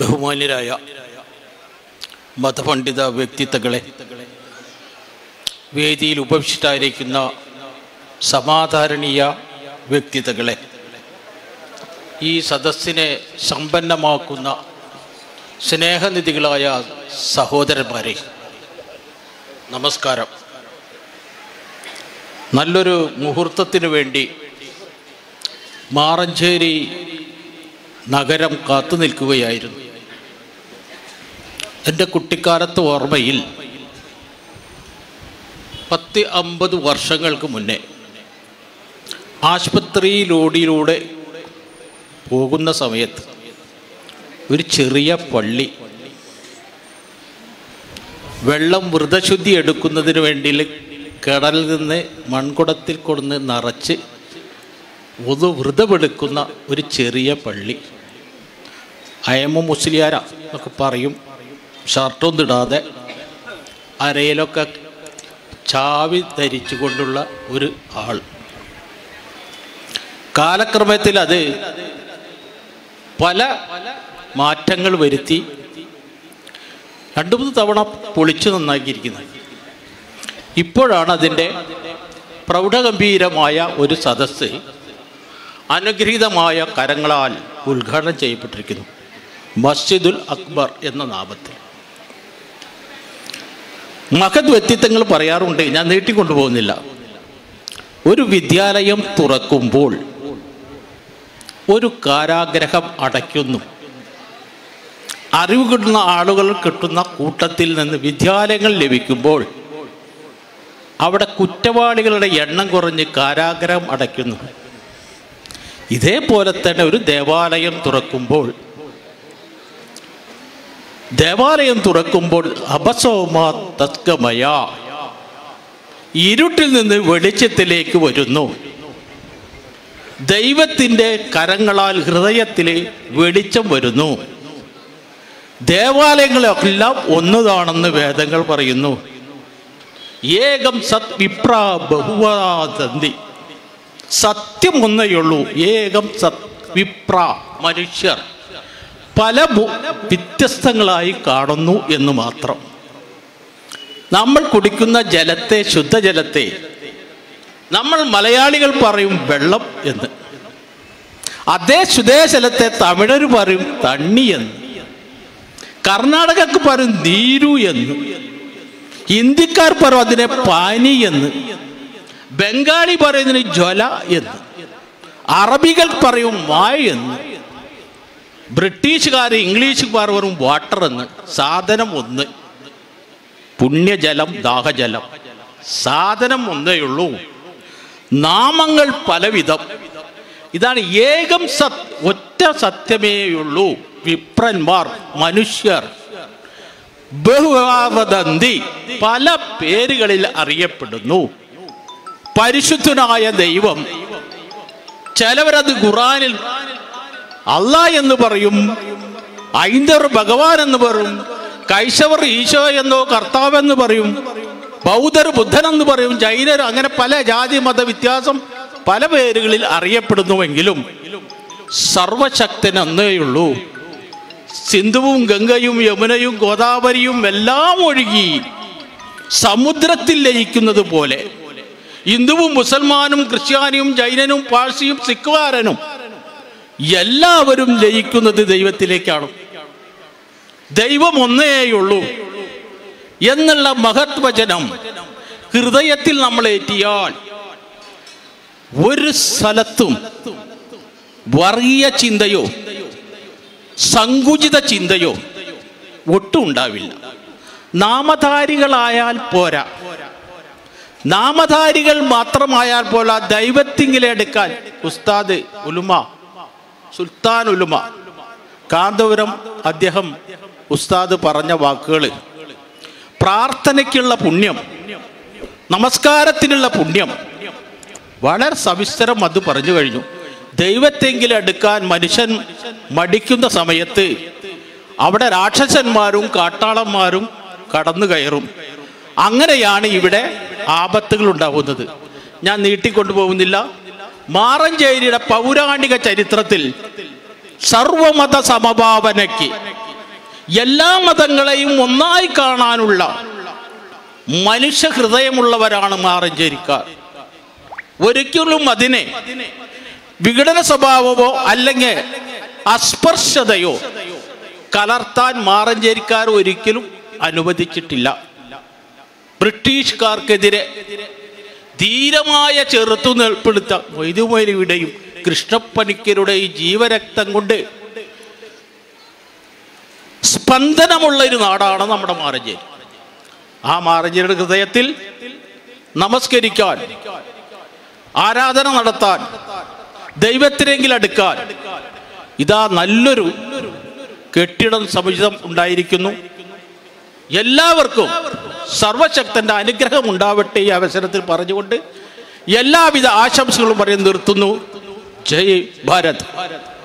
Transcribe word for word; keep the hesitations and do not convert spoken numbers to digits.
ബഹുമാന്യരായ മതപണ്ഡിത വ്യക്തിത്വങ്ങളെ, വേദിയിൽ ഉപവിഷ്ടരായിരിക്കുന്ന സമാധാരണീയ വ്യക്തിത്വങ്ങളെ, ഈ സദസ്സിനെ സമ്പന്നമാക്കുന്ന സ്നേഹനിധികളായ സഹോദരന്മാരെ, നമസ്കാരം. നല്ലൊരു മുഹൂർത്തത്തിനു വേണ്ടി മാറഞ്ചേരി നഗരം കാത്തു നിൽക്കുകയായിരുന്നു. എൻ്റെ കുട്ടിക്കാലത്ത് ഓർമ്മയിൽ പത്ത് അമ്പത് വർഷങ്ങൾക്ക് മുന്നേ ആശുപത്രി ലോഡിയിലൂടെ പോകുന്ന സമയത്ത് ഒരു ചെറിയ പള്ളി വെള്ളം വൃതശുദ്ധി എടുക്കുന്നതിന് വേണ്ടി കടലിൽ നിന്ന് മൺകുടത്തിൽ കൊടുന്ന് നിറച്ച് ഒന്ന് വ്രതമെടുക്കുന്ന ഒരു ചെറിയ പള്ളി. അയമ്മ മുസ്ലിയാര എന്നൊക്കെ പറയും. ഷർട്ടൊന്നും ഇടാതെ അരയിലൊക്കെ ചാവി ധരിച്ചു കൊണ്ടുള്ള ഒരു ആൾ. കാലക്രമത്തിൽ അത് പല മാറ്റങ്ങൾ വരുത്തി രണ്ടു മൂന്ന് തവണ പൊളിച്ചു നന്നാക്കിയിരിക്കുന്നത്. ഇപ്പോഴാണ് അതിൻ്റെ പ്രൗഢഗംഭീരമായ ഒരു സദസ്സ് അനുഗ്രഹീതമായ കരങ്ങളാൽ ഉദ്ഘാടനം ചെയ്യപ്പെട്ടിരിക്കുന്നു. മസ്ജിദുൽ അക്ബർ എന്ന നാമത്തിൽ മഹത് വ്യക്തിത്വങ്ങൾ പറയാറുണ്ട്, ഞാൻ നീട്ടിക്കൊണ്ടുപോകുന്നില്ല. ഒരു വിദ്യാലയം തുറക്കുമ്പോൾ ഒരു കാരാഗ്രഹം അടയ്ക്കുന്നു. അറിവ് കിട്ടുന്ന ആളുകൾ കിട്ടുന്ന കൂട്ടത്തിൽ നിന്ന് വിദ്യാലയങ്ങൾ ലഭിക്കുമ്പോൾ അവിടെ കുറ്റവാളികളുടെ എണ്ണം കുറഞ്ഞ് കാരാഗ്രഹം അടയ്ക്കുന്നു. ഇതേപോലെ തന്നെ ഒരു ദേവാലയം തുറക്കുമ്പോൾ ദേവാലയം തുറക്കുമ്പോൾ അപസോമ തസ്കമയ, ഇരുട്ടിൽ നിന്ന് വെളിച്ചത്തിലേക്ക് വരുന്നു. ദൈവത്തിൻ്റെ കരങ്ങളാൽ ഹൃദയത്തിൽ വെളിച്ചം വരുന്നു. ദേവാലയങ്ങളെല്ലാം ഒന്നുതാണെന്ന് വേദങ്ങൾ പറയുന്നു. ഏകം സത് വിപ്ര ബഹുവദന്തി, സത്യം ഒന്നേയുള്ളൂ. ഏകം സത് വിപ്ര, മനുഷ്യർ പല വ്യത്യസ്തങ്ങളായി കാണുന്നു എന്ന് മാത്രം. നമ്മൾ കുടിക്കുന്ന ജലത്തെ, ശുദ്ധജലത്തെ നമ്മൾ മലയാളികൾ പറയും വെള്ളം എന്ന്, അതേ ശുദ്ധജലത്തെ തമിഴർ പറയും തണ്ണി എന്ന്, കർണാടകക്ക് പറയും നീരു എന്ന്, ഹിന്ദിക്കാർ പറയും അതിനെ പാനി എന്ന്, ബംഗാളി പറയുന്നതിന് ജ്വല എന്ന്, അറബികൾ പറയും വായ് എന്ന്, ബ്രിട്ടീഷുകാർ ഇംഗ്ലീഷുകാർ പറയും വാട്ടർ എന്ന്. സാധനം ഒന്ന്, പുണ്യജലം, ദാഹജലം, സാധനം ഒന്നേയുള്ളൂ. നാമങ്ങൾ പലവിധം. ഇതാണ് ഏകം സത്, ഒറ്റ സത്യമേയുള്ളൂ. വിപ്രന്മാർ, മനുഷ്യർ, ബഹുവദന്തി, പല പേരുകളിൽ അറിയപ്പെടുന്നു. പരിശുദ്ധനായ ദൈവം, ചിലവരത് ഖുറാനിൽ അല്ലാഹ് എന്ന് പറയും, ഐന്ദവർ ഭഗവാൻ എന്ന് പറയും, കൈശവർ ഈശോ എന്നോ കർത്താവ് എന്ന് പറയും, ബൗദ്ധർ ബുദ്ധൻ എന്ന് പറയും, ജൈനർ, അങ്ങനെ പല ജാതി മത വ്യത്യാസം പല പേരുകളിൽ അറിയപ്പെടുന്നുവെങ്കിലും സർവശക്തൻ എന്നേയുള്ളൂ. സിന്ധുവും ഗംഗയും യമുനയും ഗോദാവരിയും എല്ലാം ഒഴുകി സമുദ്രത്തിൽ ലയിക്കുന്നത് പോലെ ഹിന്ദുവും മുസൽമാനും ക്രിസ്ത്യാനിയും ജൈനനും പാഴ്സിയും സിഖുകാരനും എല്ലാവരും ലയിക്കുന്നത് ദൈവത്തിലേക്കാണ്. ദൈവം ഒന്നേയുള്ളൂ എന്നുള്ള മഹത്വചനം ഹൃദയത്തിൽ നമ്മളേറ്റിയാൽ ഒരു സ്ഥലത്തും വർഗീയ ചിന്തയോ സങ്കുചിത ചിന്തയോ ഒട്ടും ഉണ്ടാവില്ല. നാമധാരികളായാൽ പോരാ. നാമധാരികൾ മാത്രമായാൽ പോരാ. ദൈവത്തിങ്കിലെടുക്കാൻ ഉസ്താദ് ഉലുമ, സുൽത്താൻ ഉലുമ കാന്തപുരം അദ്ദേഹം ഉസ്താദ് പറഞ്ഞ വാക്കുകൾ, പ്രാർത്ഥനയ്ക്കുള്ള പുണ്യം, നമസ്കാരത്തിനുള്ള പുണ്യം വളരെ സവിസ്തരം അത് പറഞ്ഞു കഴിഞ്ഞു. ദൈവത്തെങ്കിലും അടുക്കാൻ മനുഷ്യൻ മടിക്കുന്ന സമയത്ത് അവിടെ രാക്ഷസന്മാരും കാട്ടാളന്മാരും കടന്നു കയറും. അങ്ങനെയാണ് ഇവിടെ ആപത്തുകൾ ഉണ്ടാകുന്നത്. ഞാൻ നീട്ടിക്കൊണ്ടുപോകുന്നില്ല. മാറഞ്ചേരിയുടെ പൗരാണിക ചരിത്രത്തിൽ സർവമത സമഭാവനയ്ക്ക് എല്ലാ മതങ്ങളെയും ഒന്നായി കാണാനുള്ള മനുഷ്യ ഹൃദയമുള്ളവരാണ് മാറഞ്ചേരിക്കാർ. ഒരിക്കലും അതിനെ വിഘടന സ്വഭാവമോ അല്ലെങ്കിൽ അസ്പർശതയോ കലർത്താൻ മാറഞ്ചേരിക്കാർ ഒരിക്കലും അനുവദിച്ചിട്ടില്ല. ബ്രിട്ടീഷുകാർക്കെതിരെ ധീരമായ ചെറുത്തുനിൽപ്പെടുത്ത മൊയ്തുമൊലിയുടെയും കൃഷ്ണപ്പണിക്കരുടെയും ജീവരക്തം കൊണ്ട് സ്പന്ദനമുള്ള ഒരു നാടാണ് നമ്മുടെ മാറഞ്ചേരി. ആ മാറഞ്ചേരിയുടെ ഹൃദയത്തിൽ നമസ്കരിക്കാൻ, ആരാധന നടത്താൻ, ദൈവത്തിനെങ്കിലും അടുക്കാൻ ഇതാ നല്ലൊരു കെട്ടിടം സമുചിതം ഉണ്ടായിരിക്കുന്നു. എല്ലാവർക്കും സർവശക്തന്റെ അനുഗ്രഹം ഉണ്ടാവട്ടെ ഈ അവസരത്തിൽ പറഞ്ഞുകൊണ്ട് എല്ലാവിധ ആശംസകളും പറയാൻ നിർത്തുന്നു. ജയ് ഭാരത്.